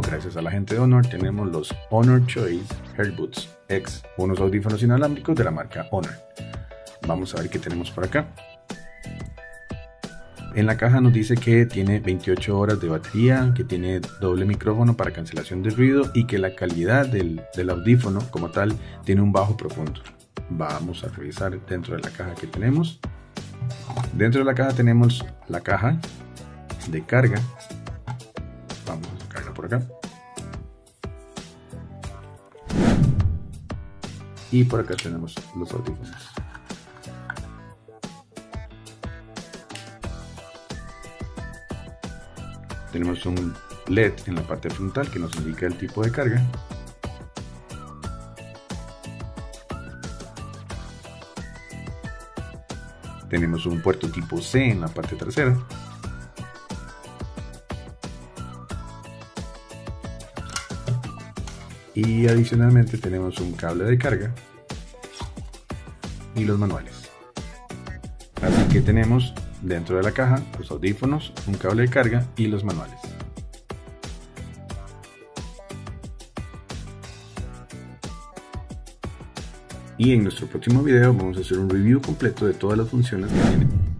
trabajo, gracias a la gente de Honor, tenemos los Honor Choice Earbuds X, unos audífonos inalámbricos de la marca Honor. Vamos a ver qué tenemos por acá. En la caja nos dice que tiene 28 horas de batería, que tiene doble micrófono para cancelación de ruido y que la calidad del audífono como tal tiene un bajo profundo. Vamos a revisar dentro de la caja que tenemos. Dentro de la caja tenemos la caja de carga. Vamos a sacarla por acá. Y por acá tenemos los audífonos. Tenemos un LED en la parte frontal que nos indica el tipo de carga. Tenemos un puerto tipo C en la parte trasera. Y adicionalmente tenemos un cable de carga y los manuales. Así que tenemos dentro de la caja los audífonos, un cable de carga y los manuales. Y en nuestro próximo video vamos a hacer un review completo de todas las funciones que tienen.